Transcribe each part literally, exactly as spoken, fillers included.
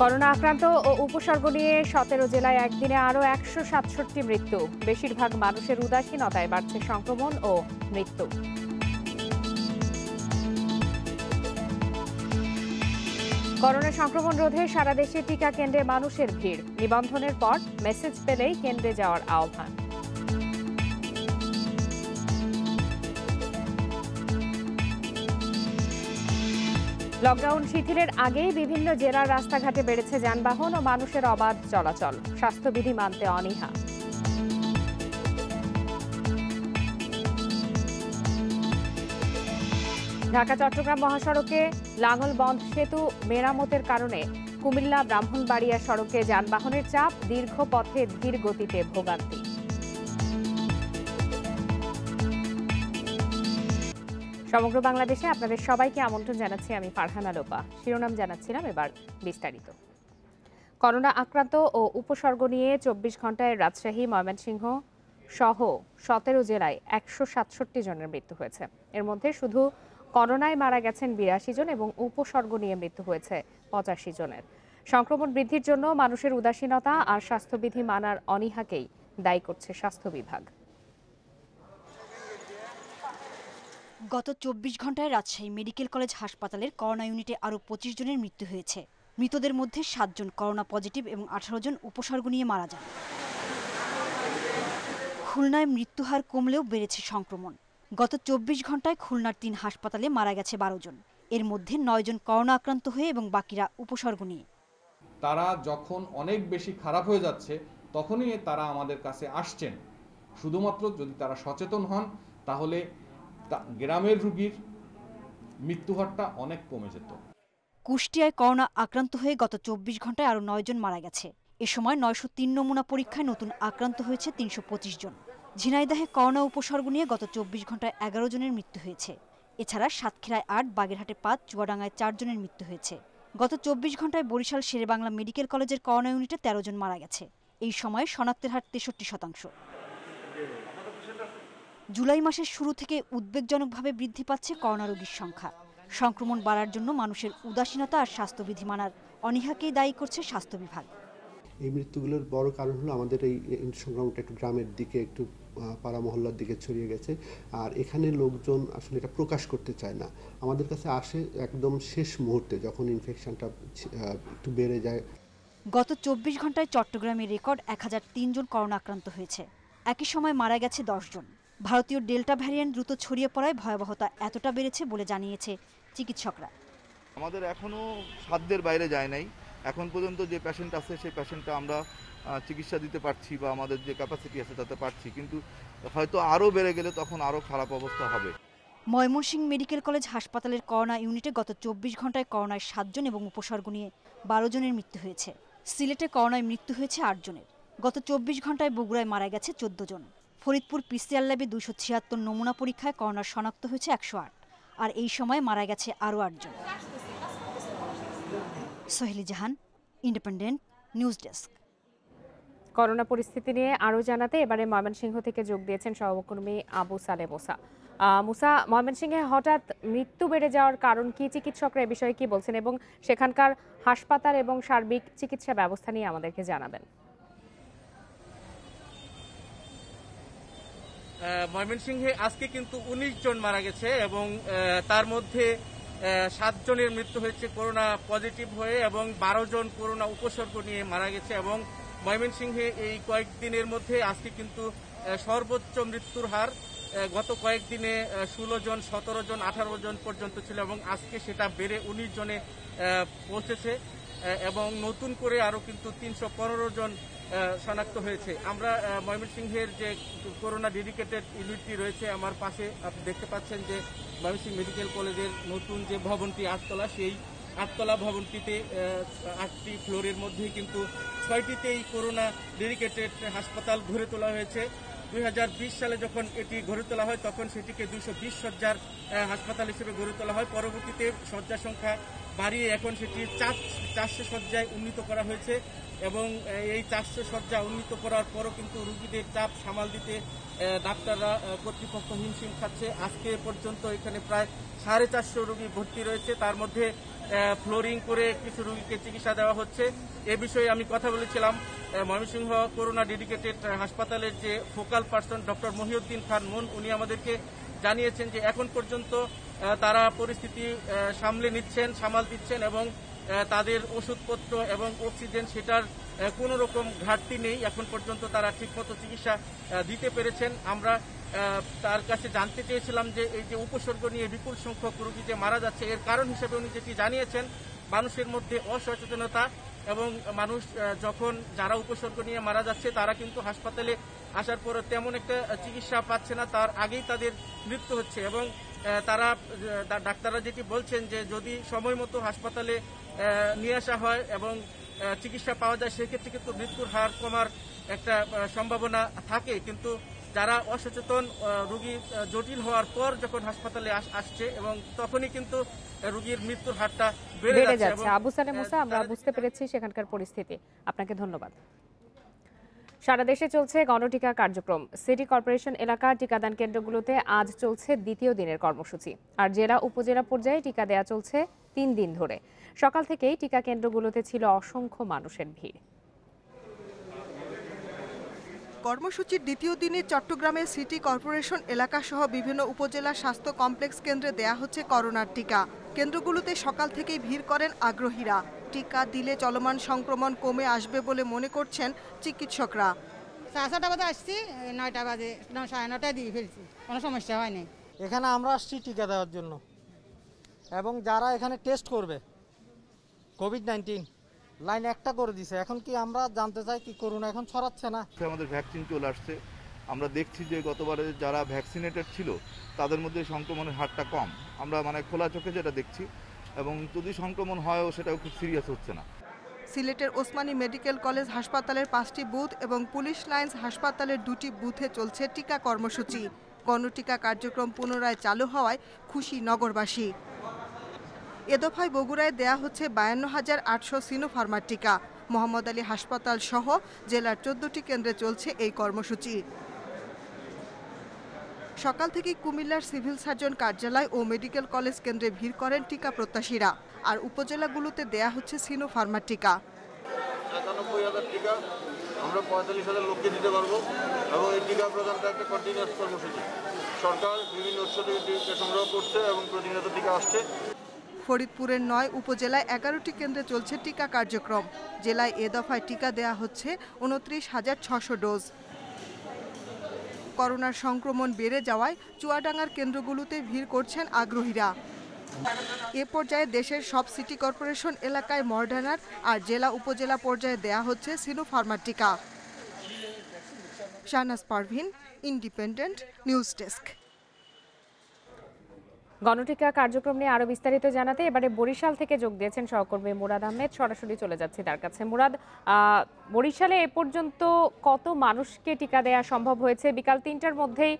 Corona আক্রান্ত ও উপসর্গ নিয়ে সতেরো জেলায় একদিনে আরও একশো সাতষট্টি মৃত্যু। বেশিরভাগ মানুষের উদাসীনতায় বাড়ছে সংক্রমণ ও মৃত্যু। করোনা সংক্রমণ রোধে সারা দেশে টিকা কেন্দ্রে মানুষের ভিড়। নিবন্ধনের পর মেসেজ পেলেই কেন্দ্রে যাওয়ার আহ্বান। লকডাউন শিথিলের আগেই বিভিন্ন জেলার রাস্তাঘাটে বেড়েছে যানবাহন ও মানুষের অবাধ চলাচল। স্বাস্থ্যবিধি মানতে অনীহা। ঢাকা চট্টগ্রাম মহাসড়কে লাঙ্গলবন্ধ সেতু মেরামতের কারণে কুমিল্লা ব্রাহ্মণবাড়িয়া সড়কে যানবাহনের চাপ, দীর্ঘ পথে ধীর গতিতে ভোগান্তি। সমগ্র বাংলাদেশে আপনাদের সবাইকে আমন্ত্রণ জানাচ্ছি আমি ফারহানা লোপা। শিরোনাম জানাচ্ছিলাম, এবার বিস্তারিত। করোনা আক্রান্ত ও উপসর্গ নিয়ে চব্বিশ ঘন্টায় রাজশাহী, ময়মনসিংহ সহ সতেরো জেলায় একশো সাতষট্টি জনের মৃত্যু হয়েছে। এর মধ্যে শুধু করোনায় মারা গেছেন বিরাশি জন এবং উপসর্গ নিয়ে মৃত্যু হয়েছে পঁচাশি জনের। সংক্রমণ বৃদ্ধির জন্য মানুষের উদাসীনতা আর স্বাস্থ্যবিধি মানার অনীহাকেই দায়ী করছে স্বাস্থ্য বিভাগ। গত চব্বিশ ঘন্টায় রাজশাহী মেডিকেল কলেজ হাসপাতালের করোনা ইউনিটে আরও পঁচিশ জনের মৃত্যু হয়েছে। মৃতদের মধ্যে সাতজন করোনা পজিটিভ এবং আঠারো জন উপসর্গ নিয়ে মারা যান। খুলনায় মৃত্যুহার কমলেও বেড়েছে সংক্রমণ। গত চব্বিশ ঘন্টায় খুলনার তিন হাসপাতালে মারা গেছে বারো জন। এর মধ্যে নয় জন করোনা আক্রান্ত হয়ে এবং বাকিরা উপসর্গ নিয়ে। তারা যখন অনেক বেশি খারাপ হয়ে যাচ্ছে তখনই তারা আমাদের কাছে আসছেন। শুধুমাত্র যদি তারা সচেতন হন তাহলে গ্রামের রোগীর মৃত্যু হারটা অনেক কমে যেত। কুষ্টিয়ায় করোনা আক্রান্ত হয়ে গত চব্বিশ ঘন্টায় আরও নয় জন মারা গেছে। এ সময় নয়শো তিন নমুনা পরীক্ষায় নতুন আক্রান্ত হয়েছে তিনশো পঁচিশ জন। ঝিনাইদহে করোনা উপসর্গ নিয়ে গত চব্বিশ ঘন্টায় এগারো জনের মৃত্যু হয়েছে। এছাড়া সাতক্ষীরায় আট, বাগেরহাটে পাঁচ, চুয়াডাঙ্গায় চার জনের মৃত্যু হয়েছে। গত চব্বিশ ঘন্টায় বরিশাল শেরেবাংলা মেডিকেল কলেজের করোনা ইউনিটে তেরো জন মারা গেছে। এই সময়ে শনাক্তের হার তেষট্টি শতাংশ। জুলাই মাসের শুরু থেকে উদ্বেগজনকভাবে বৃদ্ধি পাচ্ছে করোনা রোগীর সংখ্যা। সংক্রমণ বাড়ার জন্য মানুষের উদাসীনতা আর স্বাস্থ্যবিধি মানার অনীহাকেই দায়ী করছে স্বাস্থ্য বিভাগ। এই মৃত্যুগুলোর বড় কারণ হলো আমাদের এই সংক্রমণটা একটু গ্রামের দিকে, একটু পাড়া মহল্লার দিকে ছড়িয়ে গেছে। আর এখানে লোকজন আসলে এটা প্রকাশ করতে চায় না। আমাদের কাছে আসে একদম শেষ মুহূর্তে, যখন ইনফেকশনটা একটু বেড়ে যায়। গত চব্বিশ ঘন্টায় চট্টগ্রামের রেকর্ড এক হাজার তিন জন করোনা আক্রান্ত হয়েছে। একই সময় মারা গেছে দশ জন। ভারতীয় ডেল্টা ভ্যারিয়েন্ট দ্রুত ছড়িয়ে পড়ায় ভয়াবহতা এতটা বেড়েছে বলে জানিয়েছে চিকিৎসকরা। আমাদের এখনও সাধ্যের বাইরে যায় নাই। এখন পর্যন্ত যে পেশেন্ট আছে সেই পেশেন্টটা আমরা চিকিৎসা দিতে পারছি বা আমাদের যে ক্যাপাসিটি আছে তাতে পারছি, কিন্তু হয়তো আরও বেড়ে গেলে তখন আরও খারাপ অবস্থা হবে। ময়মনসিংহ মেডিকেল কলেজ হাসপাতালের করোনা ইউনিটে গত চব্বিশ ঘন্টায় করোনায় সাতজন এবং উপসর্গ নিয়ে বারো জনের মৃত্যু হয়েছে। সিলেটে করোনায় মৃত্যু হয়েছে আট জনের। গত চব্বিশ ঘন্টায় বগুড়ায় মারা গেছে চোদ্দ জন। ফরিদপুর পিসিআর ল্যাবে দুশো ছিয়াত্তর নমুনা পরীক্ষায় করোনার শনাক্ত হয়েছে একশো আট। আর এই সময় মারা গেছে আরও আটজন। Soheli Jahan, independent news desk. Corona পরিস্থিতি নিয়ে আরও জানাতে এবারে ময়মনসিংহ থেকে যোগ দিয়েছেন সহকর্মী আবু সালে মোসা। মুসা, ময়মনসিংহে হঠাৎ মৃত্যু বেড়ে যাওয়ার কারণ কি? চিকিৎসকরা এ বিষয়ে কি বলছেন এবং সেখানকার হাসপাতাল এবং সার্বিক চিকিৎসা ব্যবস্থা নিয়ে আমাদেরকে জানাবেন। ময়মনসিংহে আজকে কিন্তু উনিশ জন মারা গেছে এবং তার মধ্যে সাত জনের মৃত্যু হয়েছে করোনা পজিটিভ হয়ে এবং বারো জন করোনা উপসর্গ নিয়ে মারা গেছে। এবং ময়মনসিংহে এই কয়েকদিনের মধ্যে আজকে কিন্তু সর্বোচ্চ মৃত্যুর হার। গত কয়েকদিনে ষোলো জন, সতেরো জন, আঠারো জন পর্যন্ত ছিল এবং আজকে সেটা বেড়ে উনিশ জনে পৌঁছেছে এবং নতুন করে আরও কিন্তু তিনশো পনেরো জন শনাক্ত হয়েছে। আমরা ময়মনসিংহের যে করোনা ডেডিকেটেড ইউনিটটি রয়েছে আমার পাশে, আপনি দেখতে পাচ্ছেন যে ময়মনসিংহ মেডিকেল কলেজের নতুন যে ভবনটি আটতলা, সেই আটতলা ভবনটিতে আটটি ফ্লোরের মধ্যে কিন্তু ছয়টিতেই করোনা ডেডিকেটেড হাসপাতাল গড়ে তোলা হয়েছে। দুই হাজার বিশ সালে যখন এটি গড়ে তোলা হয় তখন সেটিকে দুশো বিশ শয্যার হাসপাতাল হিসেবে গড়ে তোলা হয়। পরবর্তীতে শয্যা সংখ্যা বাড়িয়ে এখন সেটি চার চারশো শয্যায় উন্নীত করা হয়েছে এবং এই চারশো শয্যা উন্নীত করার পরও কিন্তু রোগীদের চাপ সামাল দিতে ডাক্তাররা, কর্তৃপক্ষ হিমশিম খাচ্ছে। আজকে পর্যন্ত এখানে প্রায় সাড়ে চারশো রোগী ভর্তি রয়েছে, তার মধ্যে ফ্লোরিং করে কিছু রোগীকে চিকিৎসা দেওয়া হচ্ছে। এই বিষয়ে আমি কথা বলেছিলাম ময়মনসিংহ করোনা ডেডিকেটেড হাসপাতালের যে focal person doctor Mohiuddin Khan Mun, উনি আমাদেরকে জানিয়েছেন যে এখন পর্যন্ত তারা পরিস্থিতি সামলে নিচ্ছেন, সামাল দিচ্ছেন এবং তাদের ওষুধপত্র এবং অক্সিজেন সেটার কোনো রকম ঘাটতি নেই। এখন পর্যন্ত তারা ঠিকমতো চিকিৎসা দিতে পেরেছেন। আমরা তার কাছে জানতে চেয়েছিলাম যে এই যে উপসর্গ নিয়ে বিপুল সংখ্যক রোগী যে মারা যাচ্ছে, এর কারণ হিসেবে উনি যেটি জানিয়েছেন মানুষের মধ্যে অসচেতনতা, এবং মানুষ যখন যারা উপসর্গ নিয়ে মারা যাচ্ছে তারা কিন্তু হাসপাতালে আসার পর তেমন একটা চিকিৎসা পাচ্ছে না, তার আগেই তাদের মৃত্যু হচ্ছে। এবং তারা ডাক্তাররা যেটি বলছেন যে যদি সময় মতো হাসপাতালে নিয়ে আসা হয় এবং চিকিৎসা পাওয়া যায় সেক্ষেত্রে কিন্তু মৃত্যুর হার কমার একটা সম্ভাবনা থাকে, কিন্তু যারা অসচেতন রোগী জটিল হওয়ার পর যখন হাসপাতালে আসছে এবং তখনই কিন্তু রোগীর মৃত্যুর হারটা বেড়ে যাচ্ছে। আবু সালে মুসা, আমরা বুঝতে পেরেছি সেখানকার পরিস্থিতি। আপনাকে ধন্যবাদ। সারা দেশে চলছে গণটিকা কার্যক্রম। সিটি কর্পোরেশন এলাকা টিকাদান কেন্দ্রগুলোতে আজ চলছে দ্বিতীয় দিনের কর্মসূচি, আর জেলা উপজেলা পর্যায়ে টিকা দেয়া চলছে তিন দিন ধরে। সকাল থেকেই টিকা কেন্দ্রগুলোতে ছিল অসংখ্য মানুষের ভিড়। কর্মসূচির দ্বিতীয় দিনে চট্টগ্রামে সিটি কর্পোরেশন এলাকাসহ বিভিন্ন উপজেলা স্বাস্থ্য কমপ্লেক্স কেন্দ্রে দেয়া হচ্ছে করোনার টিকা। কেন্দ্রগুলোতে সকাল থেকেই ভিড় করেন আগ্রহীরা। টিকা দিলে চলমান সংক্রমণ কমে আসবে বলে মনে করছেন চিকিৎসকরা। সাড়ে ছটা বাজে আসছি, নয়টা বাজে সাড়ে নটায় দিয়ে ফেলছি, কোনো সমস্যা হয়নি। এখানে আমরা আসছি টিকা দেওয়ার জন্য, এবং যারা এখানে টেস্ট করবে কোভিড নাইন্টিন লাইন একটা করে দিছে। এখন কি আমরা জানতে চাই কি করোনা এখন ছড়াচ্ছে না। আমাদের ভ্যাকসিন চলে আসছে, আমরা দেখছি যে গতবারে যারা ভ্যাকসিনেটেড ছিল তাদের মধ্যে সংক্রমণের হারটা কম, আমরা মানে খোলা চোখে যেটা দেখছি, এবং যদি সংক্রমণ হয়ও সেটাও খুব সিরিয়াস হচ্ছে না। সিলেটের ওসমানী মেডিকেল কলেজ হাসপাতালের পাঁচটি বুথ এবং পুলিশ লাইন্স হাসপাতালের দুটি বুথে চলছে টিকা কর্মসূচি। গণটিকা কার্যক্রম পুনরায় চালু হওয়ায় খুশি নগরবাসী। এ দফায় বগুড়ায় দেয়া হচ্ছে বায়ান্ন হাজার আটশো সিনোফার্মার টিকা। মোহাম্মদ আলী হাসপাতাল সহ জেলার চোদ্দটি কেন্দ্রে চলছে এই কর্মসূচি। সকাল থেকে কুমিল্লার সিভিল সার্জন কার্যালয় ও মেডিকেল কলেজ কেন্দ্রে ভিড় করেন টিকা প্রত্যাশীরা, আর উপজেলাগুলোতে দেয়া হচ্ছে সিনোফার্মার টিকা। আমরা পঁয়তাল্লিশ হাজার লোককে দিতে পারবো, এবং এই টিকা প্রদানটা একটা কন্টিনিউয়াস কর্মসূচি। সরকার বিভিন্ন উৎস থেকে টিকা সংগ্রহ করছে এবং প্রতিনিয়ত টিকা আসছে। ফরিদপুরের নয় উপজেলায় এগারোটি কেন্দ্রে চলছে টিকা কার্যক্রম। জেলায় এ দফায় টিকা দেয়া হচ্ছে উনত্রিশ হাজার ছশো ডোজ। করোনার সংক্রমণ বেড়ে যাওয়ায় চুয়াডাঙ্গার কেন্দ্রগুলোতে ভিড় করছেন আগ্রহীরা। এ পর্যায়ে দেশের সব সিটি কর্পোরেশন এলাকায় মডার্নার আর জেলা উপজেলা পর্যায়ে দেয়া হচ্ছে সিনোফার্মার টিকা। Shahnaz Parvin, independent news desk. গণটিকা কার্যক্রম নিয়ে আরো বিস্তারিত জানাতে এবারে বরিশাল থেকে যোগ দিয়েছেন সহকর্মী মুরাদ আহমেদ। সরাসরি চলে যাচ্ছি তার কাছে। মুরাদ, বরিশালে এ পর্যন্ত কত মানুষকে টিকা দেয়া সম্ভব হয়েছে? বিকাল তিনটার মধ্যেই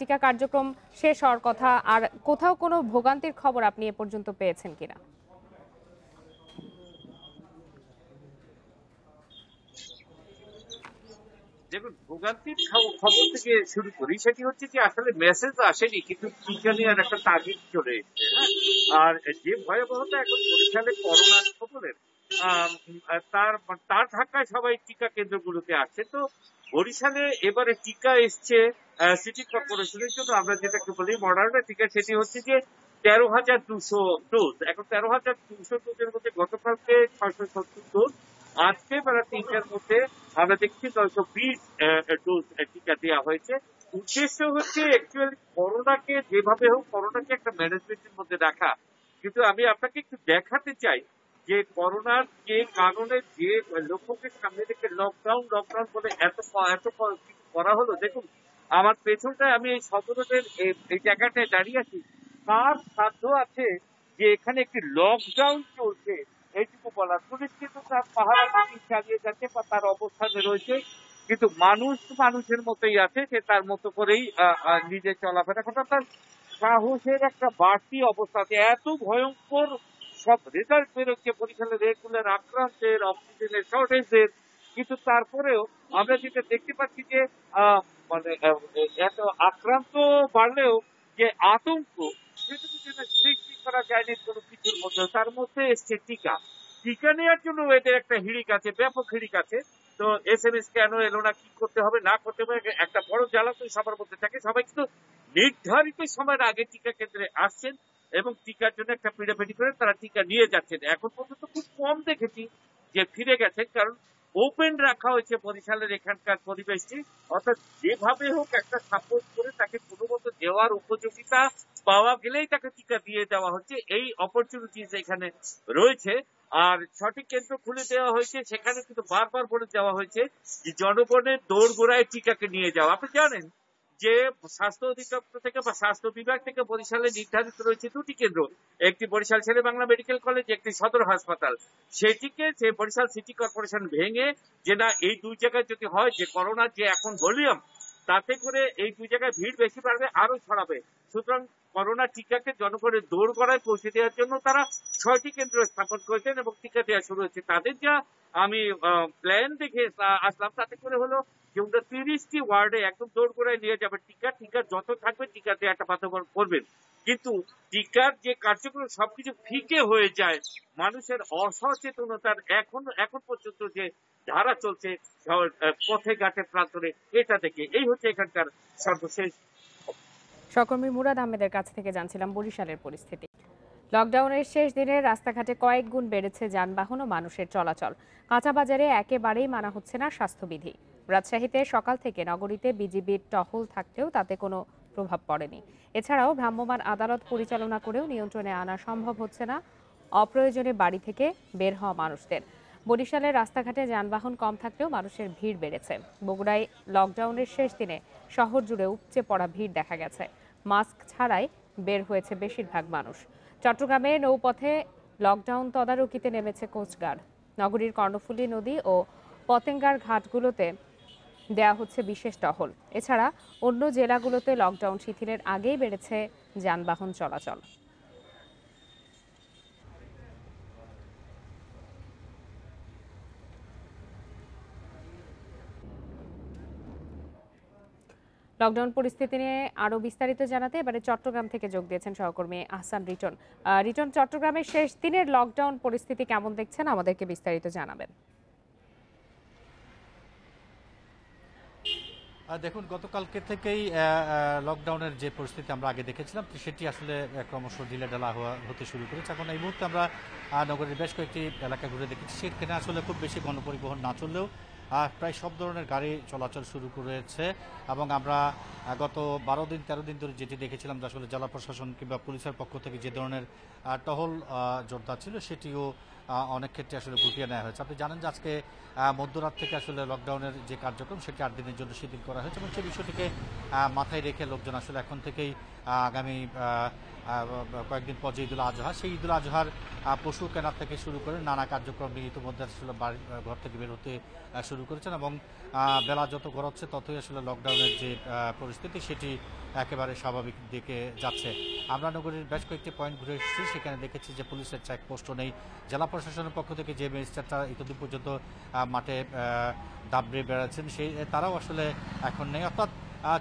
টিকা কার্যক্রম শেষ হওয়ার কথা, আর কোথাও কোনো ভোগান্তির খবর আপনি এ পর্যন্ত পেয়েছেন কিনা? দেখুন, ভোগান্তির খবর থেকে শুরু করি, সেটি হচ্ছে যে আসলে মেসেজ আসেনি, কিন্তু টিকা নেওয়ার একটা তাগিদ চলে এসছে। আর যে ভয়াবহতা এখন বরিশালে করোনা সকলের, তার তার ধাক্কায় সবাই টিকা কেন্দ্রগুলোতে আসছে। তো বরিশালে এবারে টিকা এসছে সিটি কর্পোরেশনের জন্য, আমরা যেটাকে বলি মডার্না টিকা, সেটি হচ্ছে যে তেরো হাজার দুশো ডোজ। এখন তেরো হাজার দুশো ডোজের মধ্যে গতকালকে ছয়শো সত্তর ডোজ, আজকে বেলা তিনটার মধ্যে আমরা দেখছি নয়শো বিশ ডোজ টিকা দেওয়া হয়েছে। উদ্দেশ্য হচ্ছে অ্যাকচুয়ালি করোনাকে যেভাবে হোক করোনাকে একটা ম্যানেজমেন্টের মধ্যে রাখা। কিন্তু আমি আপনাকে একটু দেখাতে চাই যে করোনার যে কারণে যে লক্ষ্যকে সামনে রেখে লকডাউন লকডাউন বলে এত এত করা হলো। দেখুন আমার পেছনটায় আমি এই সদরের এই জায়গাটায় দাঁড়িয়ে আছি, কার সাধ্য আছে যে এখানে একটি লকডাউন চলছে এইটুকু বলা। পুলিশ কিন্তু তার পাহারা চালিয়ে যাচ্ছে বা তার অবস্থানে রয়েছে, কিন্তু মানুষ মানুষের মতোই আছে, সে তার মতো করেই নিজে চলাফেরা কথা। তার সাহসের একটা বাড়তি অবস্থা আছে, এত ভয়ঙ্কর সব রেজাল্ট বেরোচ্ছে পরীক্ষার, রেগুলার আক্রান্তের, অক্সিজেনের শর্টেজের, কিন্তু তারপরেও আমরা যেটা দেখতে পাচ্ছি যে মানে এত আক্রান্ত বাড়লেও যে আতঙ্ক সেটুকু যেন সৃষ্টি ছাড়া চাইনিজ কোনো কিছুর মধ্যে তার মধ্যে এসছে টিকা। টিকা নেওয়ার জন্য এদের একটা হিড়িক আছে, ব্যাপক হিড়িক আছে। তো এস এম এস কেন এলো না, কি করতে হবে না করতে হবে, একটা বড় জ্বালা তো সবার মধ্যে থাকে। সবাই কিন্তু নির্ধারিত সময়ের আগে টিকা কেন্দ্রে আসছেন এবং টিকার জন্য একটা পিড়াপিড়ি করে তারা টিকা নিয়ে যাচ্ছেন। এখন পর্যন্ত খুব কম দেখেছি যে ফিরে গেছেন, কারণ ওপেন রাখা হয়েছে বরিশালের এখানকার পরিবেশটি। অর্থাৎ যেভাবে হোক একটা সাপোর্ট করে তাকে কোনো মতো দেওয়ার উপযোগিতা পাওয়া গেলেই তাকে টিকা দিয়ে দেওয়া হচ্ছে, এই অপরচুনিটিস এখানে রয়েছে। আর সঠিক কেন্দ্র খুলে দেওয়া হয়েছে, সেখানে কিন্তু বারবার বলে দেওয়া হয়েছে যে জনগণের দোরগোড়ায় টিকাকে নিয়ে যাওয়া। আপনি জানেন যে স্বাস্থ্য অধিদপ্তর থেকে বা স্বাস্থ্য বিভাগ থেকে বরিশালে নির্ধারিত রয়েছে দুটি কেন্দ্র, একটি বরিশাল শেরে বাংলা মেডিকেল কলেজ, একটি সদর হাসপাতাল। সেটিকে সে বরিশাল সিটি কর্পোরেশন ভেঙে যে না এই দুই জায়গায় যদি হয় যে করোনার যে এখন ভলিউম, তাতে করে এই দুই জায়গায় ভিড় বেশি বাড়বে, আরো ছড়াবে। সুতরাং করোনা টিকাকে জনগণের দৌড় করায় পৌঁছে দেওয়ার জন্য তারা ছয়টি কেন্দ্র স্থাপন করেছেন এবং টিকা দেওয়া শুরু হয়েছে। তাদের যা আমি প্ল্যান দেখে আসলাম তাতে করে হলো যে ওটা তিরিশটি ওয়ার্ডে একদম দৌড় করে নিয়ে যাবে টিকা। টিকা যত থাকবে টিকা দেওয়াটা বাধ্যকর করবেন, কিন্তু টিকার যে কার্যক্রম সবকিছু ফিকে হয়ে যায় মানুষের অসচেতনতার এখন এখন পর্যন্ত যে ধারা চলছে পথে ঘাটে প্রান্তরে, এটা থেকে এই হচ্ছে এখানকার সর্বশেষ। সহকর্মী মুরাদ আহমেদের কাছ থেকে জানছিলাম বরিশালের পরিস্থিতি। লকডাউনের শেষ দিনে রাস্তাঘাটে কয়েক গুণ বেড়েছে যানবাহন ও মানুষের চলাচল, কাঁচা বাজারে একেবারেই মানা হচ্ছে না স্বাস্থ্যবিধি। রাজশাহীতে সকাল থেকে নগরীতে বিজিবির টহল থাকলেও তাতে কোনো প্রভাব পড়েনি। এছাড়াও ভ্রাম্যমাণ আদালত পরিচালনা করেও নিয়ন্ত্রণে আনা সম্ভব হচ্ছে না অপ্রয়োজনে বাড়ি থেকে বের হওয়া মানুষদের। বরিশালের রাস্তাঘাটে যানবাহন কম থাকলেও মানুষের ভিড় বেড়েছে। বগুড়ায় লকডাউনের শেষ দিনে শহর জুড়ে উপচে পড়া ভিড় দেখা গেছে, মাস্ক ছাড়াই বের হয়েছে বেশিরভাগ মানুষ। চট্টগ্রামে নৌপথে লকডাউন তদারকিতে নেমেছে কোস্টগার্ড। নগরীর কর্ণফুলী নদী ও পতেঙ্গার ঘাটগুলোতে দেয়া হচ্ছে বিশেষ টহল। এছাড়া অন্য জেলাগুলোতে লকডাউন শিথিলের আগেই বেড়েছে যানবাহন চলাচল। লকডাউন পরিস্থিতি নিয়ে আরো বিস্তারিত জানাতে এবারে চট্টগ্রাম থেকে যোগ দিয়েছেন সহকর্মী আহসান রিটন। রিটন, চট্টগ্রামের শেষ দিনের লকডাউন পরিস্থিতি কেমন দেখছেন, আমাদেরকে বিস্তারিত জানাবেন। দেখুন, গতকালকে থেকেই লকডাউনের যে পরিস্থিতি আমরা আগে দেখেছিলাম সেটি আসলে ক্রমশ ঢিলে ঢালা হতে শুরু করেছে। এখন এই মুহূর্তে আমরা নগরের বেশ কয়েকটি এলাকা ঘুরে দেখেছি, সেখানে আসলে খুব বেশি গণপরিবহন না চললেও প্রায় সব ধরনের গাড়ি চলাচল শুরু করেছে। এবং আমরা গত বারো দিন তেরো দিন ধরে যেটি দেখেছিলাম যে আসলে জেলা প্রশাসন কিংবা পুলিশের পক্ষ থেকে যে ধরনের টহল জোরদার ছিল সেটিও অনেক ক্ষেত্রে আসলে গুটিয়ে নেওয়া হয়েছে। আপনি জানেন যে আজকে মধ্যরাত থেকে আসলে লকডাউনের যে কার্যক্রম সেটি আট দিনের জন্য শিথিল করা হয়েছে এবং সেই বিষয়টিকে মাথায় রেখে লোকজন আসলে এখন থেকেই আগামী কয়েকদিন পর যে ঈদুল আজহা, সেই ঈদুল আজহার পশু কেনা থেকে শুরু করে নানা কার্যক্রম নিয়ে ইতিমধ্যে আসলে বাড়ি ঘর থেকে বের হতে শুরু করেছেন। এবং বেলা যত গড়াচ্ছে ততই আসলে লকডাউনের যে পরিস্থিতি সেটি একেবারে স্বাভাবিক দিকে যাচ্ছে। আমরা নগরীর বেশ কয়েকটি পয়েন্ট ঘুরে এসেছি, সেখানে দেখেছি যে পুলিশের চেকপোস্টও নেই। জেলা প্রশাসনের পক্ষ থেকে যে ম্যাজিস্ট্রেটরা ইতিমধ্যে পর্যন্ত মাঠে দাবড়ে বেড়াচ্ছেন সেই তারাও আসলে এখন নেই। অর্থাৎ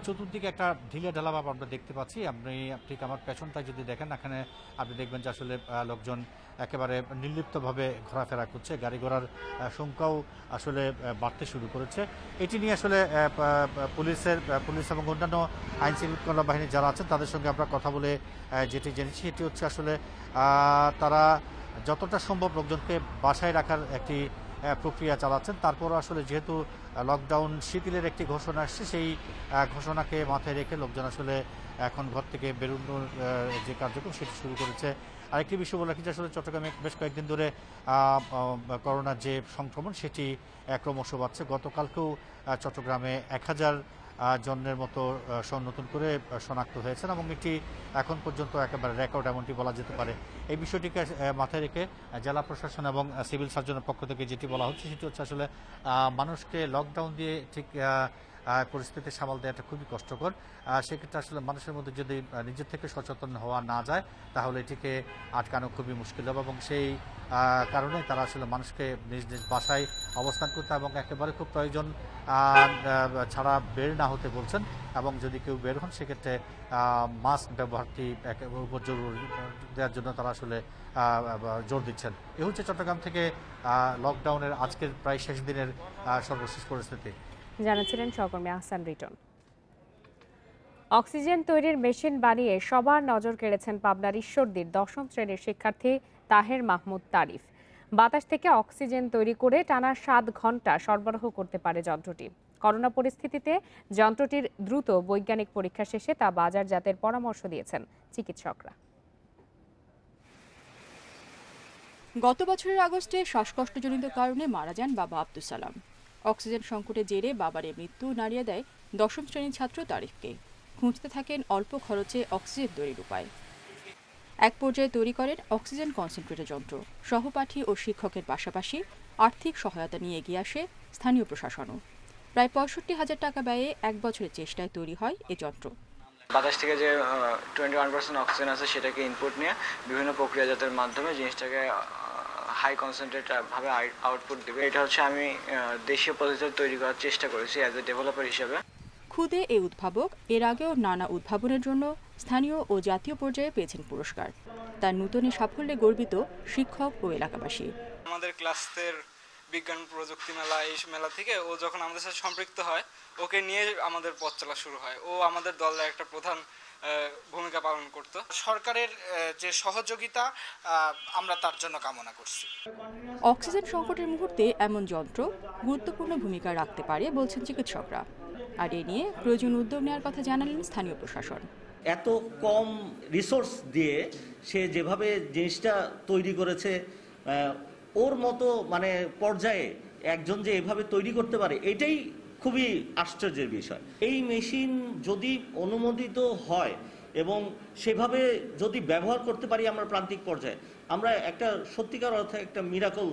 চতুর্দিকে একটা ঢিলে ঢালা ভাব আমরা দেখতে পাচ্ছি। আপনি ঠিক আমার পেছনটায় যদি দেখেন, এখানে আপনি দেখবেন যে আসলে লোকজন একেবারে নির্লিপ্তভাবে ঘোরাফেরা করছে, গাড়ি ঘোড়ার সংখ্যাও আসলে বাড়তে শুরু করেছে। এটি নিয়ে আসলে পুলিশের পুলিশ এবং অন্যান্য আইন শৃঙ্খলা বাহিনী যারা আছেন তাদের সঙ্গে আমরা কথা বলে যেটি জেনেছি সেটি হচ্ছে আসলে তারা যতটা সম্ভব লোকজনকে বাসায় রাখার একটি প্রক্রিয়া চালাচ্ছেন। তারপরও আসলে যেহেতু লকডাউন শিথিলের একটি ঘোষণা আসছে, সেই ঘোষণাকে মাথায় রেখে লোকজন আসলে এখন ঘর থেকে বেরোনোর যে কার্যক্রম সেটি শুরু করেছে। আরেকটি বিষয় বলে রাখি যে আসলে চট্টগ্রামে বেশ কয়েকদিন ধরে করোনার যে সংক্রমণ সেটি ক্রমশ বাড়ছে। গতকালকেও চট্টগ্রামে এক হাজার জনের মতো নতুন করে শনাক্ত হয়েছেন এবং এটি এখন পর্যন্ত একেবারে রেকর্ড এমনটি বলা যেতে পারে। এই বিষয়টিকে মাথায় রেখে জেলা প্রশাসন এবং সিভিল সার্জনের পক্ষ থেকে যেটি বলা হচ্ছে সেটি হচ্ছে আসলে মানুষকে লকডাউন দিয়ে ঠিক परिस्थिति सामाल देওয়াটা খুবই কষ্টকর। সেক্ষেত্রে আসলে মানুষের মধ্যে যদি নিজের থেকে সচেতন হওয়া না যায় তাহলে এটিকে আটকানো খুবই মুশকিল হবে এবং সেই কারণে তারা আসলে মানুষকে নিজ নিজ বাসায় অবস্থান করতে এবং একেবারে খুব প্রয়োজন ছাড়া বের না হতে বলছেন এবং যদি কেউ বের হন সেক্ষেত্রে মাস্ক ব্যবহারটি একেবারে উপর জরুরি দেওয়ার জন্য তারা আসলে জোর দিচ্ছেন। এ হচ্ছে চট্টগ্রাম থেকে লকডাউনের আজকের প্রায় শেষ দিনের সর্বশেষ পরিস্থিতি। জানাচ্ছিলেন সহকর্মী আহসান রিটন। অক্সিজেন তৈরির মেশিন বানিয়ে সবার নজর কেড়েছেন পাবনার ঈশ্বরদীর দশম শ্রেণীর শিক্ষার্থী তাহের মাহমুদ তারিফ। বাতাস থেকে অক্সিজেন তৈরি করে টানা সাত ঘন্টা সরবরাহ করতে পারে যন্ত্রটি। করোনা পরিস্থিতিতে যন্ত্রটির দ্রুত বৈজ্ঞানিক পরীক্ষা শেষে তা বাজারজাতের পরামর্শ দিয়েছেন চিকিৎসকরা। গত বছরের আগস্টে শ্বাসকষ্টজনিত কারণে মারা যান বাবা আব্দুল সালাম। অক্সিজেন সংকটের জেরে বাবার এই মৃত্যু নাড়িয়ে দেয় দশম শ্রেণীর ছাত্র তারিফকে। খুঁজতে থাকেন অল্প খরচে অক্সিজেন তৈরির উপায়। এক পর্যায়ে তৈরি করেন অক্সিজেন কনসেন্ট্রেটর যন্ত্র। সহপাঠী ও শিক্ষকের পাশাপাশি আর্থিক সহায়তা নিয়ে এগিয়ে আসে স্থানীয় প্রশাসনও। প্রায় পঁয়ষট্টি হাজার টাকা ব্যয়ে এক বছরের চেষ্টায় তৈরি হয় এ যন্ত্র। বাতাস থেকে যে টোয়েন্টি ওয়ান পার্সেন্ট অক্সিজেন আছে সেটাকে ইনপুট নিয়ে বিভিন্ন প্রক্রিয়াজাতের মাধ্যমে জিনিসটাকে হাই কনসেন্ট্রেট ভাবে আউটপুট দেবে। এটা হচ্ছে আমি দেশীয় পদ্ধতিতে তৈরি করার চেষ্টা করেছি অ্যাজ এ ডেভেলপার হিসেবে। খুদে এই উদ্ভাবক এর আগেও নানা উদ্ভাবনের জন্য স্থানীয় ও জাতীয় পর্যায়ে পেয়েছেন পুরস্কার। তার নতুন সাফল্যে গর্বিত শিক্ষক ও এলাকাবাসী। আমাদের ক্লাসের বিজ্ঞান প্রযুক্তি মেলা এই মেলা থেকে ও যখন আমাদের সাথে সম্পৃক্ত হয় ওকে নিয়ে আমাদের পথ চলা শুরু হয়। ও আমাদের দলের একটা প্রধান ভূমিকা পালন করত। সরকারের যে সহযোগিতা আমরা তার জন্য কামনা করছি। অক্সিজেন সংকটের মুহূর্তে এমন যন্ত্র গুরুত্বপূর্ণ ভূমিকা রাখতে পারে বলছেন চিকিৎসকরা। আর এ নিয়ে প্রয়োজনীয় উদ্যোগ নেওয়ার কথা জানালেন স্থানীয় প্রশাসন। এত কম রিসোর্স দিয়ে সে যেভাবে জিনিসটা তৈরি করেছে ওর মতো মানে পর্যায়ে একজন যে এভাবে তৈরি করতে পারে এটাই খুবই আশ্চর্যের বিষয়। এই মেশিন যদি অনুমোদিত হয় এবং সেভাবে যদি ব্যবহার করতে পারি আমরা প্রান্তিক পর্যায়ে আমরা একটা সত্যিকার অর্থে একটা মিরাকল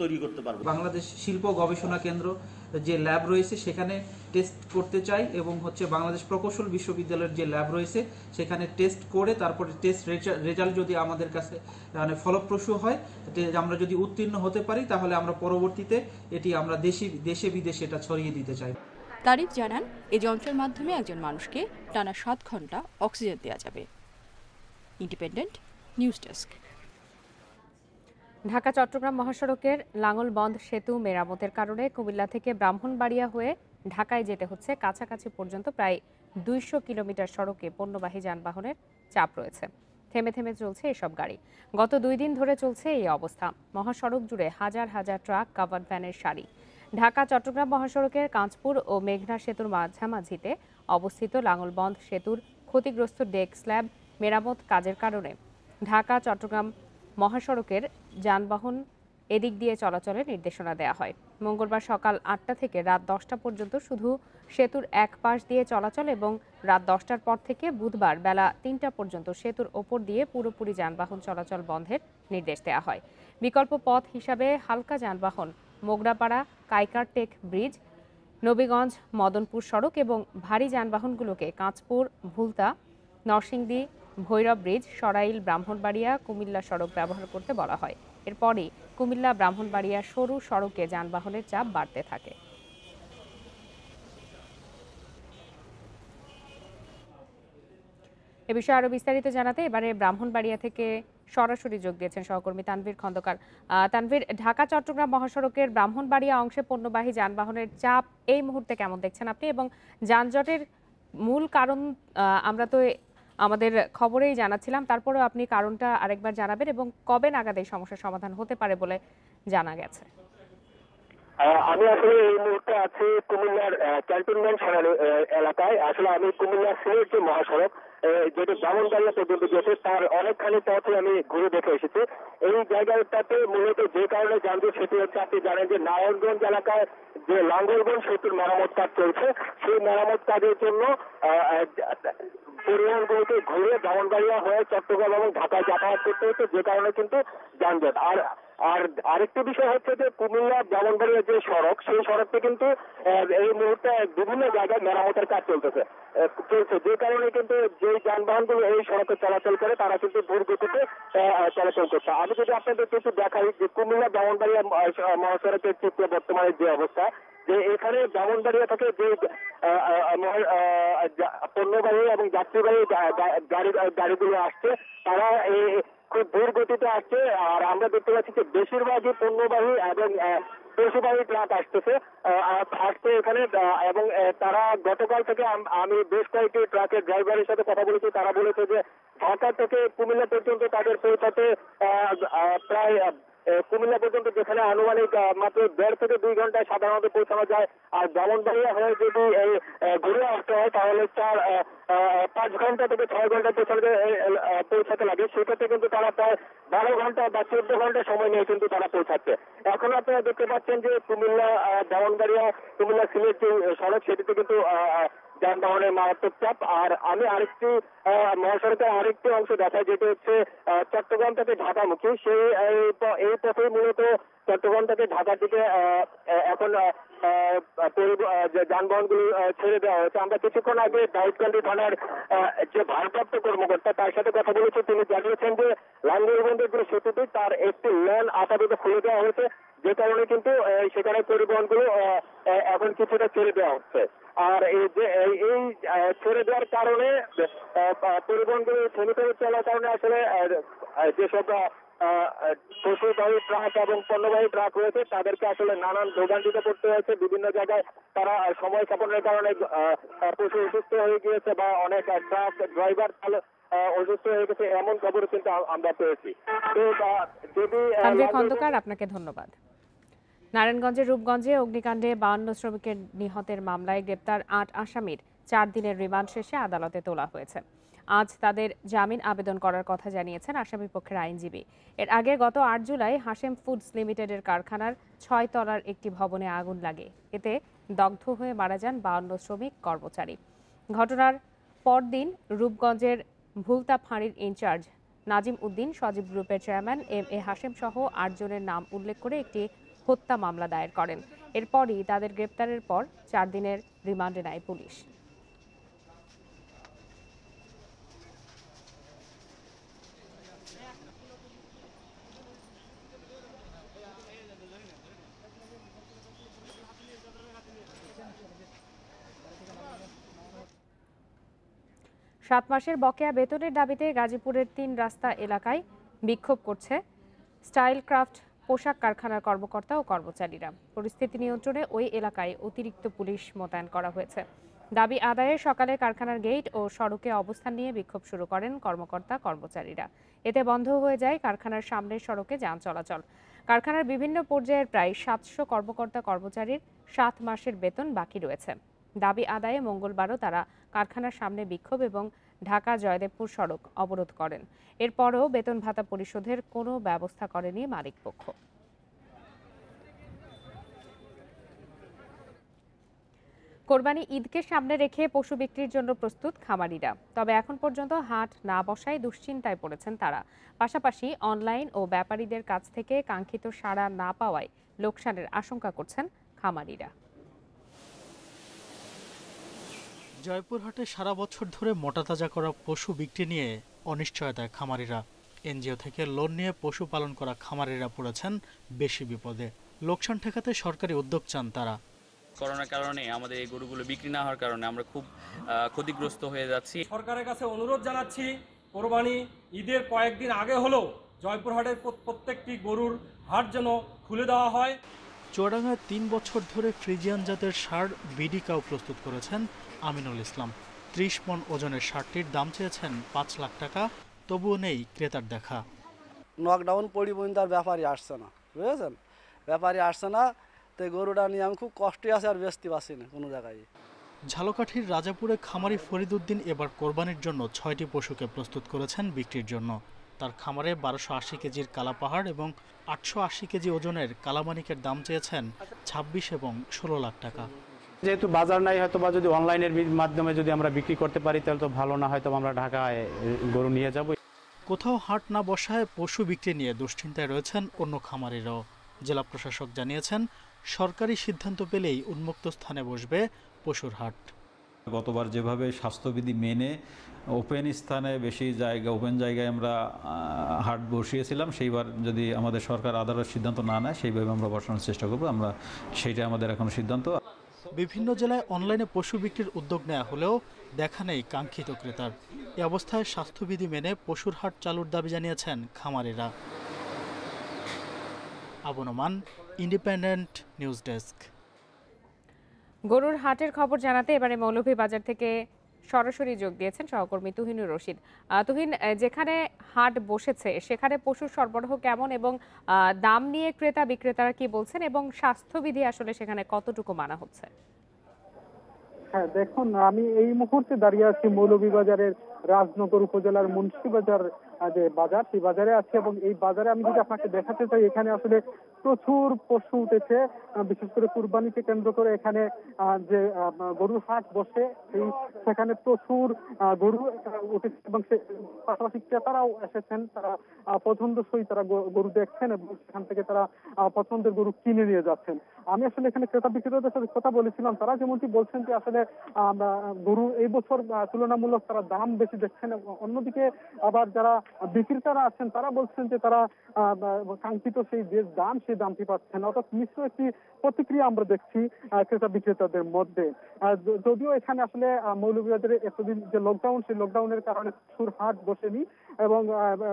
তৈরি করতে পারব। বাংলাদেশ শিল্প গবেষণা কেন্দ্র যে ল্যাব রয়েছে সেখানে টেস্ট করতে চাই এবং হচ্ছে বাংলাদেশ প্রকৌশল বিশ্ববিদ্যালয়ের যে ল্যাব রয়েছে সেখানে টেস্ট করে তারপরে টেস্ট রেজাল্ট যদি আমাদের কাছে মানে ফলপ্রসূ হয় আমরা যদি উত্তীর্ণ হতে পারি তাহলে আমরা পরবর্তীতে এটি আমরা দেশি দেশে বিদেশে এটা ছড়িয়ে দিতে চাই। তারিফ জানান এই যন্ত্রের মাধ্যমে একজন মানুষকে টানা সাত ঘন্টা অক্সিজেন দেওয়া যাবে। Independent news desk. Dhaka Chattogram মহাসড়কের লাঙ্গলবন্ধ সেতু মেরামতের কারণে কুমিল্লা থেকে ব্রাহ্মণবাড়িয়া হয়ে ঢাকায় যেতে হচ্ছে। কাছাকাছি পর্যন্ত প্রায় দুইশো কিলোমিটার সড়কে পণ্যবাহী যানবাহনের চাপ রয়েছে। থেমে থেমে চলছে এসব গাড়ি। গত দুই দিন ধরে চলছে এই অবস্থা। মহাসড়ক জুড়ে হাজার হাজার ট্রাক কাভার্ড ভ্যানের সারি। ঢাকা চট্টগ্রাম মহাসড়কের কাঁচপুর ও মেঘনা সেতুর মাঝামাঝিতে অবস্থিত লাঙ্গলবন্ধ সেতুর ক্ষতিগ্রস্ত ডেক স্ল্যাব মেরামত কাজের কারণে ঢাকা চট্টগ্রাম মহাসড়কের যানবাহন এদিক দিয়ে চলাচলের নির্দেশনা দেওয়া হয়। মঙ্গলবার সকাল আটটা থেকে রাত দশটা পর্যন্ত শুধু সেতুর এক পাশ দিয়ে চলাচল এবং রাত দশটার পর থেকে বুধবার বেলা তিনটা পর্যন্ত সেতুর ওপর দিয়ে পুরোপুরি যানবাহন চলাচল বন্ধের নির্দেশ দেওয়া হয়। বিকল্প পথ হিসাবে হালকা যানবাহন মোগরাপাড়া কাইকারটেক ব্রিজ, নবীগঞ্জ মদনপুর সড়ক এবং ভারী যানবাহনগুলোকে কাঁচপুর ভুলতা নরসিংদী ভৈরব ব্রিজ সরাইল ব্রাহ্মণবাড়িয়া কুমিল্লা সড়ক ব্যবহার করতে বলা হয়। এরপরে কুমিল্লা ব্রাহ্মণবাড়িয়া সরু সড়কে যানবাহনের চাপ বাড়তে থাকে। এ বিষয়ে আরো বিস্তারিত জানাতে এবারে ব্রাহ্মণবাড়িয়া থেকে সরাসরি যোগ দিয়েছেন সহকর্মী তানভীর খন্দকার। তানভীর, ঢাকা চট্টগ্রাম মহাসড়কের ব্রাহ্মণবাড়িয়া অংশে পণ্যবাহী যানবাহনের চাপ এই মুহূর্তে কেমন দেখছেন আপনি এবং যানজটের মূল কারণ আমরা তো আমাদের খবরেই জানাচ্ছিলাম, তারপরেও আপনি কারণটা আরেকবার জানাবেন এবং কবে নাগাদ এই সমস্যার সমাধান হতে পারে বলে জানা গেছে? আমি আসলে এই মুহূর্তে আছি কুমিল্লার ক্যান্টনমেন্ট এলাকায়। আসলে আমি কুমিল্লা সিলেট যে মহাসড়ক যেটি ব্রাহ্মণবাড়িয়া পর্যন্ত গেছে তার অনেকখানি পথে আমি ঘুরে দেখে এসেছি। এই জায়গাটাতে মূলত যে কারণে যানজট সেটি হচ্ছে আপনি জানেন যে নারায়ণগঞ্জ এলাকায় যে লাঙ্গলগঞ্জ সেতুর মেরামত কাজ চলছে সেই মেরামত কাজের জন্য পরিবহনগুলোকে ঘুরে ব্রাহ্মণবাড়িয়া হয়ে চট্টগ্রাম এবং ঢাকায় যাতায়াত করতে হচ্ছে, যে কারণে কিন্তু যানজট। আর আর আরেকটা বিষয় হচ্ছে যে কুমিল্লা ব্রাহ্মণবাড়িয়া যে সড়ক সেই সড়কটি কিন্তু এই মুহূর্তে বিভিন্ন জায়গায় মেরামতের কাজ চলতেছে চলছে যে কারণে কিন্তু যে যানবাহনগুলো এই সড়কে চলাচল করে তারা কিন্তু দুর্গতিতে চলাচল করছে। আমি যদি আপনাদের কিছু দেখাই যে কুমিল্লা ব্রাহ্মণবাড়িয়া মহাসড়কের চিত্র বর্তমানে যে অবস্থা যে এখানে ব্রাহ্মণবাড়িয়া থেকে যে পণ্যবাহী এবং যাত্রীবাহী গাড়ি গাড়িগুলো আসছে তারা এই খুব ধীর গতিতে আসছে আর আমরা দেখতে পাচ্ছি যে বেশিরভাগই পণ্যবাহী এবং পশুবাহী ট্রাক আসতেছে আসছে এখানে এবং তারা গতকাল থেকে আমি বেশ কয়েকটি ট্রাকের ড্রাইভারের সাথে কথা বলেছি। তারা বলেছে যে ঢাকা থেকে কুমিল্লা পর্যন্ত তাদের পৌঁছাতে প্রায় কুমিল্লা পর্যন্ত যেখানে আনুমানিক মাত্র দেড় থেকে দুই ঘন্টায় সাধারণত পৌঁছানো যায় আর ব্রাহ্মণবাড়িয়া হয়ে যদি এই ঘুরে আসতে হয় তাহলে চার পাঁচ ঘন্টা থেকে ছয় ঘন্টা পৌঁছাতে পৌঁছাতে লাগে। সেক্ষেত্রে কিন্তু তারা প্রায় বারো ঘন্টা বা চোদ্দ ঘন্টা সময় নিয়ে কিন্তু তারা পৌঁছাচ্ছে। এখন আপনারা দেখতে পাচ্ছেন যে কুমিল্লা ব্রাহ্মণবাড়িয়া কুমিল্লা সিলেট যে সড়ক সেটিতে কিন্তু যানবাহনের মারাত্মক চাপ। আর আমি আরেকটি মহাসড়কের আরেকটি অংশ দেখা যেটা হচ্ছে চট্টগ্রাম থেকে ঢাকামুখী সেই এই পথে মূলত চট্টগ্রাম থেকে ঢাকার দিকে এখন যানবাহনগুলি ছেড়ে দেওয়া হয়েছে। আমরা কিছুক্ষণ আগে দাউদকান্দি থানার যে ভারপ্রাপ্ত কর্মকর্তা তার সাথে কথা বলেছি, তিনি জানিয়েছেন যে লাঙ্গলবন্দের যে সেতুটি তার একটি লেন আপাতত খুলে দেওয়া হয়েছে যে কারণে কিন্তু সেখানে পরিবহনগুলো এখন কিছুটা ছেড়ে দেওয়া হচ্ছে। আর এই যে এই ছেড়ে দেওয়ার কারণে পরিবহনগুলো থেমে চলার কারণে আসলে যেসব পশুবাহী ট্রাক এবং পণ্যবাহী ট্রাক রয়েছে তাদেরকে আসলে নানান ভোগান্তিতে পড়তে হয়েছে। বিভিন্ন জায়গায় তারা সময় ক্ষেপণের কারণে পশু অসুস্থ হয়ে গিয়েছে বা অনেক ট্রাক ড্রাইভার অসুস্থ হয়ে গেছে, এমন খবর কিন্তু আমরা পেয়েছি। যদি খন্দকার আপনাকে ধন্যবাদ। নারায়ণগঞ্জের রূপগঞ্জে অগ্নিকাণ্ডে বাউন্ন শ্রমিকের নিহতের মামলায় গ্রেপ্তার আট আসামির চার দিনের রিমান্ড শেষে আদালতে তোলা হয়েছে। আজ তাদের জামিন আবেদন করার কথা জানিয়েছেন আসামি পক্ষের আইনজীবী। এর আগে গত আট জুলাই হাশেম ফুডস লিমিটেডের কারখানার ছয় তলার একটি ভবনে আগুন লাগে, এতে দগ্ধ হয়ে মারা যান বাউন্ন শ্রমিক কর্মচারী। ঘটনার পরদিন রূপগঞ্জের ভুলতা ফাঁড়ির ইনচার্জ নাজিম উদ্দিন সজীব গ্রুপের চেয়ারম্যান এম এ হাশেম সহ আটজনের নাম উল্লেখ করে একটি হত্যা মামলা দায়ের করেন। এরপরই তাদের গ্রেপ্তারের পর চার দিনের রিমান্ডে নেয় পুলিশ। সাত মাসের বকেয়া বেতনের দাবিতে গাজীপুরের তিন রাস্তা এলাকায় বিক্ষোভ করছে স্টাইল ক্রাফট পোশাক কারখানার কর্মকর্তা ও কর্মচারীরা। পরিস্থিতি নিয়ন্ত্রণে ওই এলাকায় অতিরিক্ত পুলিশ মোতায়েন করা হয়েছে। দাবি আদায়ে সকালে কারখানার গেট ও সড়কে অবস্থান নিয়ে বিক্ষোভ শুরু করেন কর্মকর্তা কর্মচারীরা। এতে বন্ধ হয়ে যায় কারখানার সামনের সড়কে যান চলাচল। কারখানার বিভিন্ন পর্যায়ের প্রায় সাতশো কর্মকর্তা কর্মচারীর সাত মাসের বেতন বাকি রয়েছে। দাবি আদায়ে মঙ্গলবারও তারা কারখানার সামনে বিক্ষোভ এবং ঢাকা জয়দেবপুর সড়ক অবরোধ করেন। এরপরও বেতন ভাতা পরিশোধের কোনো ব্যবস্থা করেনি মালিকপক্ষ। কোরবানি ঈদকে সামনে রেখে পশু বিক্রির জন্য প্রস্তুত খামারিরা, তবে এখন পর্যন্ত হাট না বসায় দুশ্চিন্তায় পড়েছেন তারা। পাশাপাশি অনলাইন ও ব্যাপারীদের কাছ থেকে কাঙ্ক্ষিত সাড়া না পাওয়ায় লোকসানের আশঙ্কা করছেন খামারিরা। জয়পুরহাটে সারা বছর ধরে মোটা তাজা করা পশু বিক্রি নিয়ে অনিশ্চয়তায় খামারিরা। এনজিও থেকে লোন নিয়ে পশু পালন করা খামারিরা পড়েছেন বেশি বিপদে। লোকসান ঠেকাতে সরকারি উদ্যোগ চান তারা। করোনার কারণে আমাদের এই গরুগুলো বিক্রি না হওয়ার কারণে আমরা খুব ক্ষতিগ্রস্ত হয়ে যাচ্ছি। সরকারের কাছে অনুরোধ জানাচ্ছি, কোরবানি ঈদের কয়েকদিন আগে হলেও জয়পুরহাটের প্রত্যেকটি গরুর হাট যেন খুলে দেওয়া হয়। চুয়াডাঙ্গায় তিন বছর ধরে ফ্রিজিয়ান জাতের ষাঁড় বিডি কাউ প্রস্তুত করেছেন আমিনুল ইসলাম। ত্রিশ মণ ওজনের ষাঁড়টির দাম চেয়েছেন পাঁচ লাখ টাকা, তবুও নেই ক্রেতার দেখা। নকডাউন পড়ি পর্যন্ত আর ব্যাপারী আসছে না, বুঝেছেন? ব্যাপারী আসছে না, তো গরুটা নিয়ে আমি খুব কষ্টে আছি, আর বেচতে পারছি না কোনো জায়গায়। ঝালকাঠির রাজাপুরে খামারি ফরিদ উদ্দিন এবার কোরবানির জন্য ছয়টি পশুকে প্রস্তুত করেছেন বিক্রির জন্য। তার খামারে বারোশো আশি কেজির কালাপাহাড় এবং আটশো আশি কেজি ওজনের কালামানিকের দাম চেয়েছেন ছাব্বিশ এবং ষোলো লাখ টাকা। যেহেতু বাজার নাই, হয়তো বা যদি অনলাইনের মাধ্যমে যদি আমরা বিক্রি করতে পারি তাহলে তো ভালো, না হয়তো আমরা ঢাকায় গরু নিয়ে যাব। কোথাও হাট না বসায় পশু বিক্রি নিয়ে দুশ্চিন্তায় রয়েছেন অন্য খামারিরাও। জেলা প্রশাসক জানিয়েছেন, সরকারি সিদ্ধান্ত পেলেই উন্মুক্ত স্থানে বসবে পশুর হাট। গতবার যেভাবে স্বাস্থ্যবিধি মেনে ওপেন স্থানে বেশি জায়গা ওপেন জায়গায় আমরা হাট বসিয়েছিলাম, সেইবার যদি আমাদের সরকার আদালত সিদ্ধান্ত না নেয় সেইভাবে আমরা বসানোর চেষ্টা করব, আমরা সেইটা আমাদের এখন সিদ্ধান্ত। বিভিন্ন জেলায় অনলাইনে পশু বিক্রির উদ্যোগ নেওয়া হলেও দেখা নেই কাঙ্ক্ষিত ক্রেতার। এ অবস্থায় স্বাস্থ্যবিধি মেনে পশুর হাট চালুর দাবি জানিয়েছেন খামারিরা। আবনমান, ইন্ডিপেন্ডেন্ট নিউজ ডেস্ক। গরুর হাটের খবর জানাতে এবারে মৌলভীবাজার থেকে সরাসরি যোগ দিয়েছেন সহকর্মী তুহিনুর রশিদ। তুহিন, যেখানে হাট বসেছে সেখানে পশুর সরবরাহ কেমন এবং দাম নিয়ে ক্রেতা বিক্রেতারা কি বলছেন এবং স্বাস্থ্যবিধি আসলে সেখানে কতটুকু মানা হচ্ছে? হ্যাঁ দেখুন, আমি এই মুহূর্তে দাঁড়িয়ে আছি মৌলভীবাজারের রাজনগর উপজেলার মুন্সিবাজার যে বাজার, সেই বাজারে আছি এবং এই বাজারে আমি যদি আপনাকে দেখাতে চাই, এখানে আসলে প্রচুর পশু উঠেছে। বিশেষ করে কুরবানিকে কেন্দ্র করে এখানে যে গরুর হাট বসে সেই সেখানে প্রচুর গরু উঠেছে এবং সে পাশাপাশি ক্রেতারাও এসেছেন। তারা পছন্দসই তারা গরু দেখছেন এবং সেখান থেকে তারা পছন্দের গরু কিনে নিয়ে যাচ্ছেন। আমি আসলে এখানে ক্রেতা বিক্রেতাদের সাথে কথা বলেছিলাম, তারা যেমনটি বলছেন যে আসলে গরু এই বছর তুলনামূলক তারা দাম বেশি দেখছেন। অন্যদিকে আবার যারা বিক্রেতারা আছেন তারা বলছেন যে তারা কাঙ্ক্ষিত সেই যে দাম সেই দামটি পাচ্ছেন। অর্থাৎ মিশ্র একটি প্রতিক্রিয়া আমরা দেখছি ক্রেতা বিক্রেতাদের মধ্যে। যদিও এখানে আসলে মৌলভীবাজারে এতদিন যে লকডাউন, সেই লকডাউনের কারণে পশুর হাট বসেনি এবং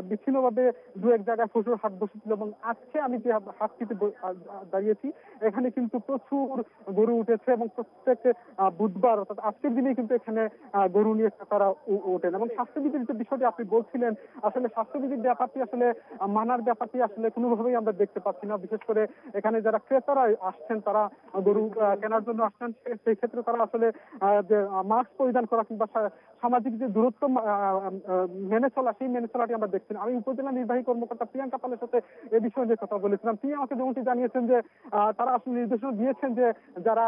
বিচ্ছিন্নভাবে দু এক জায়গায় পশুর হাট বসেছিল এবং আজকে আমি যে হাটটিতে দাঁড়িয়েছি এখানে কিন্তু প্রচুর গরু উঠেছে এবং প্রত্যেক বুধবার অর্থাৎ আজকের দিনে কিন্তু এখানে গরু নিয়ে তারা ওঠেন। এবং স্বাস্থ্যবিধির যে বিষয়টি আপনি বলছিলেন, আসলে স্বাস্থ্যবিধির ব্যাপারটি আসলে মানার ব্যাপারটি আসলে কোনোভাবেই আমরা দেখতে পাচ্ছি না। বিশেষ করে এখানে যারা ক্রেতারা আসছেন তারা গরু কেনার জন্য আসছেন, সেই ক্ষেত্রে তারা আসলে যে মাস্ক পরিধান করা কিংবা সামাজিক যে দূরত্ব মেনে চলা সেই মেনে চলাটি আমরা দেখছি না। আমি উপজেলা নির্বাহী কর্মকর্তা প্রিয়াঙ্কা পালের সাথে এ বিষয়ে যে কথা বলেছিলাম, তিনি আমাকে যেমনটি জানিয়েছেন যে তারা আসলে নির্দেশনা দিয়েছেন যে যারা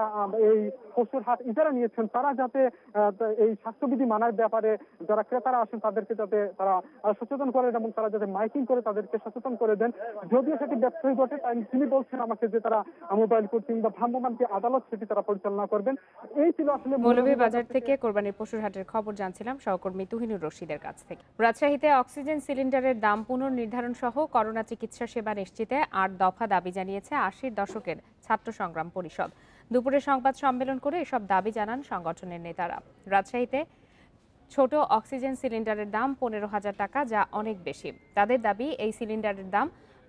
এই পশুর হাট ইজারা নিয়েছেন তারা যাতে এই স্বাস্থ্যবিধি মানার ব্যাপারে যারা ক্রেতারা আসেন তাদেরকে যাতে তারা সচেতন করেন এবং তারা যাতে মাইকিং করে তাদেরকে সচেতন করে দেন। যদিও সেটি ব্যর্থই ঘটে, তাই তিনি বলছেন আমাকে যে তারা মোবাইল কোর্ট কিংবা ভ্রাম্যমাণ যে আদালত সেটি তারা পরিচালনা করবেন। এই ছিল আসলে মৌলভীবাজার থেকে কোরবানির পশুর হাটের খবর জানছিলাম সহকর্মী তুহিনুর রশিদের কাছ থেকে। রাজশাহীতে অক্সিজেন সিলিন্ডারের দাম পুনর্নির্ধারণ সহ করোনা চিকিৎসা সেবা নিশ্চিতে আট দফা দাবি জানিয়েছে আশির দশকের ছাত্র সংগ্রাম পরিষদ। দুপুরে সংবাদ সম্মেলন করে এসব দাবি জানান সংগঠনের নেতারা। রাজশাহীতে ছোট অক্সিজেন সিলিন্ডারের দাম পনেরো হাজার টাকা, যা অনেক বেশি। তাদের দাবি এই সিলিন্ডারের দাম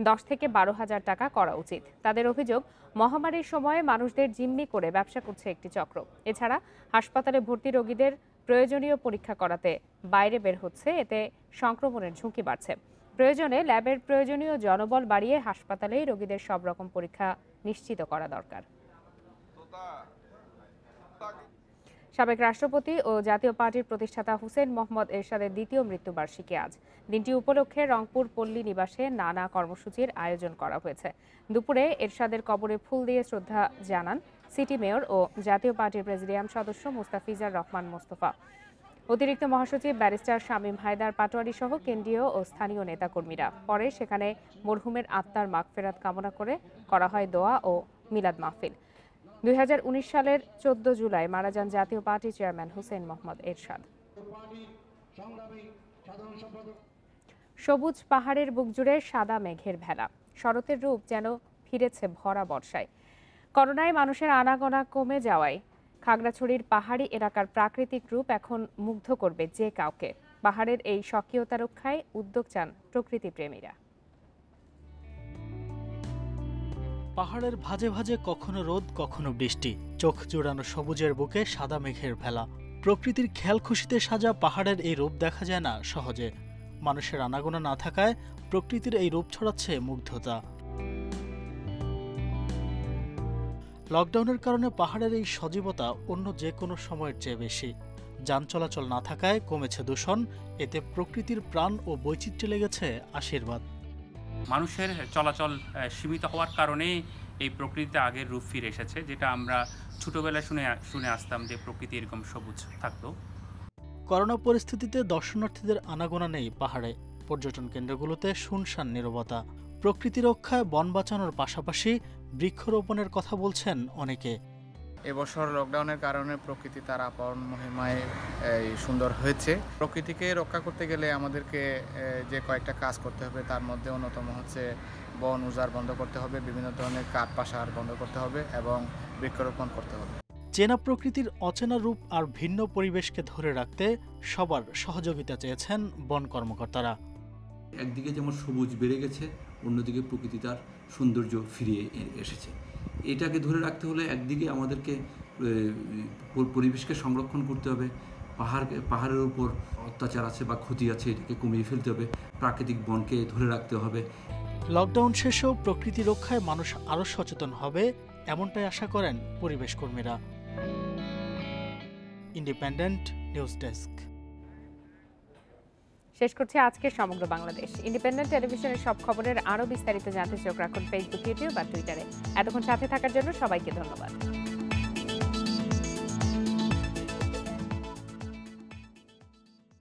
দশ থেকে বারো হাজার টাকা করা উচিত। তাদের অভিযোগ, মহামারীর সময়ে মানুষদের জিম্মি করে ব্যবসা করছে একটি চক্র। এছাড়া হাসপাতালে ভর্তি রোগীদের প্রয়োজনীয় পরীক্ষা করাতে বাইরে বের হচ্ছে, এতে সংক্রমণের ঝুঁকি বাড়ছে। প্রয়োজনে ল্যাবের প্রয়োজনীয় জনবল বাড়িয়ে হাসপাতালেই রোগীদের সব রকম পরীক্ষা নিশ্চিত করা দরকার। সাবেক রাষ্ট্রপতি ও জাতীয় পার্টির প্রতিষ্ঠাতা হুসেইন মোহাম্মদ এরশাদের দ্বিতীয় মৃত্যুবার্ষিকী আজ। দিনটি উপলক্ষে রংপুর পল্লী নিবাসে নানা কর্মসূচির আয়োজন করা হয়েছে। দুপুরে এরশাদের কবরে ফুল দিয়ে শ্রদ্ধা জানান সিটি মেয়র ও জাতীয় পার্টির প্রেসিডিয়াম সদস্য মুস্তাফিজার রহমান মোস্তফা, অতিরিক্ত মহাসচিব ব্যারিস্টার শামীম হায়দার পাটোয়ারি সহ কেন্দ্রীয় ও স্থানীয় নেতাকর্মীরা। পরে সেখানে মরহুমের আত্মার মাগফিরাত কামনা করে করা হয় দোয়া ও মিলাদ মাহফিল। দুই হাজার উনিশ সালের চোদ্দ জুলাই মারা যান জাতীয় পার্টি চেয়ারম্যান হুসেইন মোহাম্মদ এরশাদ। সবুজ পাহাড়ের বুক জুড়ে সাদা মেঘের ভেলা, শরতের রূপ যেন ফিরেছে ভরা বর্ষায়। করোনায় মানুষের আনাগোনা কমে যাওয়ায় খাগড়াছড়ির পাহাড়ি এলাকার প্রাকৃতিক রূপ এখন মুগ্ধ করবে যে কাউকে। পাহাড়ের এই স্বকীয়তা রক্ষায় উদ্যোগ চান প্রকৃতিপ্রেমীরা। পাহাড়ের ভাজে ভাজে কখনো রোদ কখনো বৃষ্টি, চোখ জোড়ানো সবুজের বুকে সাদা মেঘের ভেলা। প্রকৃতির খেয়াল খুশিতে সাজা পাহাড়ের এই রূপ দেখা যায় না সহজে। মানুষের আনাগোনা না থাকায় প্রকৃতির এই রূপ ছড়াচ্ছে মুগ্ধতা। লকডাউনের কারণে পাহাড়ের এই সজীবতা অন্য যে কোনো সময়ের চেয়ে বেশি। যান চলাচল না থাকায় কমেছে দূষণ, এতে প্রকৃতির প্রাণ ও বৈচিত্র্যে লেগেছে আশীর্বাদ। মানুষের চলাচল সীমিত হওয়ার কারণে এই প্রকৃতিতে আগের রূপ ফিরে এসেছে, যেটা আমরা ছোটবেলায় শুনে শুনে আসতাম যে প্রকৃতি এরকম সবুজ থাকতো। করোনা পরিস্থিতিতে দর্শনার্থীদের আনাগোনা নেই পাহাড়ে, पर्यटन केंद्रगुलोते शुनशान नीरबता। प्रकृति रक्षाय बन बाँचानोर पाशापाशी वृक्षरोपणेर कथा बोलछेन अनेके। এবছর লকডাউনের কারণে প্রকৃতি তার আপন মহিমায় সুন্দর হয়েছে। প্রকৃতিকে রক্ষা করতে গেলে আমাদেরকে যে কয়েকটা কাজ করতে হবে তার মধ্যে অন্যতম হচ্ছে বন উজাড় বন্ধ করতে হবে, বিভিন্ন ধরনের কাঠপাসার বন্ধ করতে হবে এবং বৃক্ষরোপণ করতে হবে। চেনা প্রকৃতির অচেনা রূপ আর ভিন্ন পরিবেশকে ধরে রাখতে সবার সহযোগিতা চেয়েছেন বন কর্মকর্তারা। একদিকে যেমন সবুজ বেড়ে গেছে, অন্যদিকে প্রকৃতি তার সৌন্দর্য ফিরিয়ে এসেছে। এটাকে ধরে রাখতে হলে একদিকে আমাদেরকে পরিবেশকে সংরক্ষণ করতে হবে, পাহাড় পাহাড়ের উপর অত্যাচার আছে বা ক্ষতি আছে এটাকে কমিয়ে ফেলতে হবে, প্রাকৃতিক বনকে ধরে রাখতে হবে। লকডাউন শেষেও প্রকৃতি রক্ষায় মানুষ আরও সচেতন হবে এমনটাই আশা করেন পরিবেশ কর্মীরা। Independent news desk. শেষ করছি আজকের সমগ্র বাংলাদেশ। ইন্ডিপেন্ডেন্ট টেলিভিশনের সব খবরের আরও বিস্তারিত জানতে চোখ রাখুন ফেসবুক, ইউটিউব আর টুইটারে। এতক্ষণ সাথে থাকার জন্য সবাইকে ধন্যবাদ।